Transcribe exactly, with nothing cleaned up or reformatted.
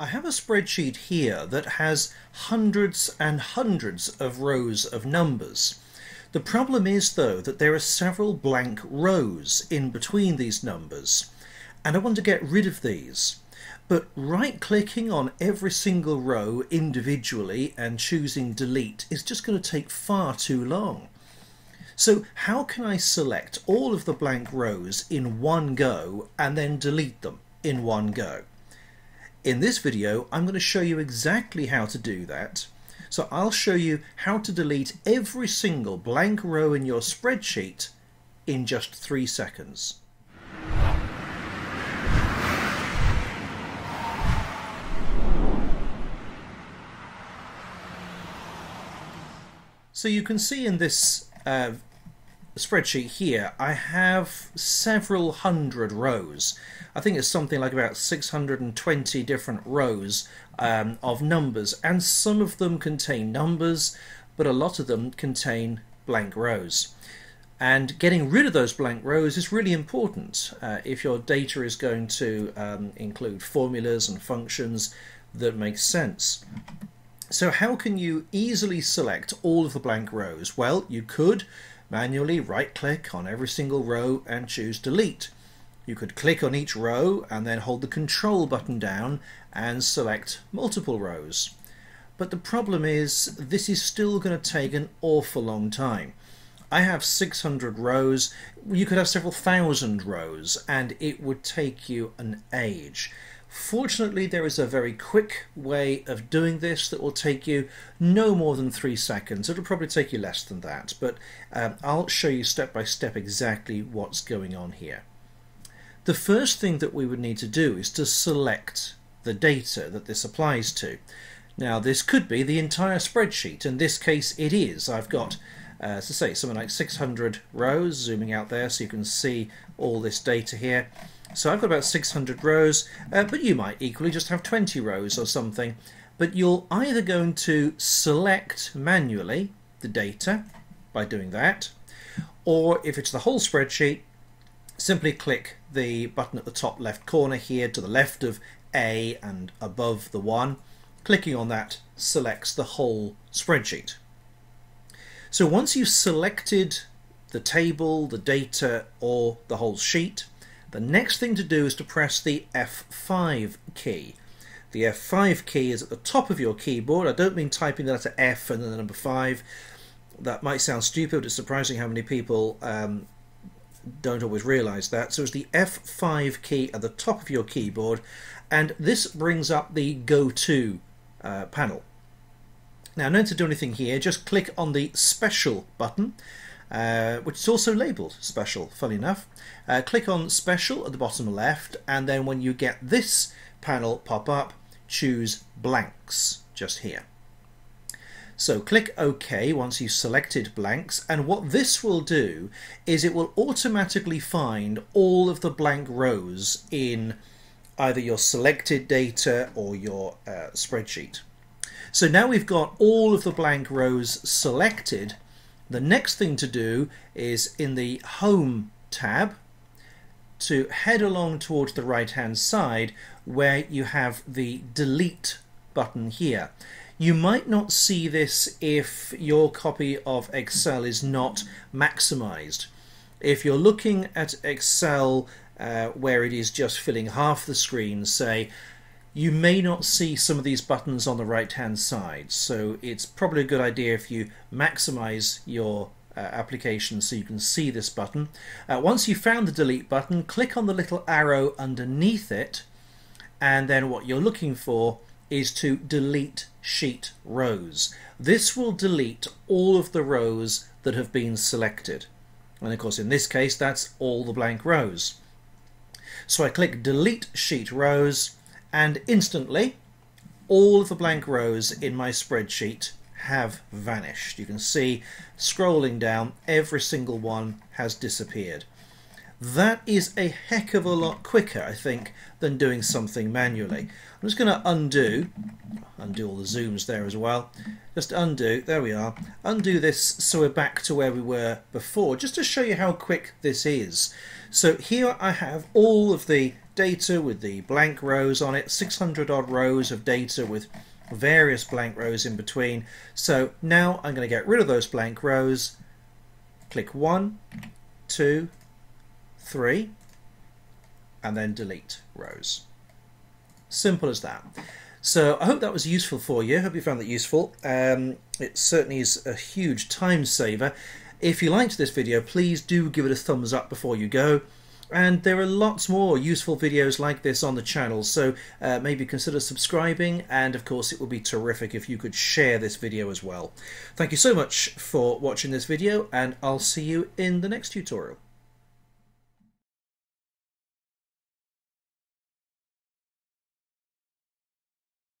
I have a spreadsheet here that has hundreds and hundreds of rows of numbers. The problem is, though, that there are several blank rows in between these numbers, and I want to get rid of these. But right-clicking on every single row individually and choosing delete is just going to take far too long. So how can I select all of the blank rows in one go and then delete them in one go? In this video, I'm going to show you exactly how to do that. So I'll show you how to delete every single blank row in your spreadsheet in just three seconds. So you can see in this uh, spreadsheet here, I have several hundred rows. I think it's something like about six hundred twenty different rows um, of numbers, and some of them contain numbers, but a lot of them contain blank rows. And getting rid of those blank rows is really important. Uh, if your data is going to um, include formulas and functions that make sense. So how can you easily select all of the blank rows? Well, you could manually right-click on every single row and choose delete. You could click on each row and then hold the control button down and select multiple rows. But the problem is, this is still going to take an awful long time. I have six hundred rows. You could have several thousand rows, and it would take you an age. Fortunately, there is a very quick way of doing this that will take you no more than three seconds. It'll probably take you less than that, but um, I'll show you step by step exactly what's going on here. The first thing that we would need to do is to select the data that this applies to. Now, this could be the entire spreadsheet. In this case, it is. I've got, uh, as I say, something like six hundred rows, zooming out there so you can see all this data here. So I've got about six hundred rows, uh, but you might equally just have twenty rows or something. But you're either going to select manually the data by doing that, or if it's the whole spreadsheet, simply click the button at the top left corner here to the left of A and above the one. Clicking on that selects the whole spreadsheet. So once you've selected the table, the data, or the whole sheet, the next thing to do is to press the F five key. The F five key is at the top of your keyboard. I don't mean typing the letter F and then the number five. That might sound stupid, but it's surprising how many people um, don't always realise that. So it's the F five key at the top of your keyboard, and this brings up the Go To uh, panel. Now, not to do anything here, just click on the Special button. Uh, which is also labelled special, funny enough. Uh, click on special at the bottom left, and then when you get this panel pop up, choose blanks just here. So click OK once you've selected blanks, and what this will do is it will automatically find all of the blank rows in either your selected data or your uh, spreadsheet. So now we've got all of the blank rows selected. The next thing to do is in the Home tab to head along towards the right hand side where you have the Delete button here. You might not see this if your copy of Excel is not maximized. If you're looking at Excel uh, where it is just filling half the screen, say, you may not see some of these buttons on the right hand side, so it's probably a good idea if you maximize your uh, application so you can see this button. Uh, once you've found the delete button, click on the little arrow underneath it, and then what you're looking for is to delete sheet rows. This will delete all of the rows that have been selected, and of course in this case that's all the blank rows. So I click delete sheet rows, and instantly all of the blank rows in my spreadsheet have vanished. You can see, scrolling down, every single one has disappeared. That is a heck of a lot quicker, I think, than doing something manually. I'm just going to undo, undo all the zooms there as well. Just undo, there we are. Undo this so we're back to where we were before, just to show you how quick this is. So here I have all of the data with the blank rows on it, six hundred odd rows of data with various blank rows in between. So now I'm going to get rid of those blank rows, click one, two, three, and then delete rows. Simple as that. So I hope that was useful for you. I hope you found that useful. Um, it certainly is a huge time saver. If you liked this video, please do give it a thumbs up before you go. And there are lots more useful videos like this on the channel, so uh, maybe consider subscribing, and of course it would be terrific if you could share this video as well. Thank you so much for watching this video, and I'll see you in the next tutorial.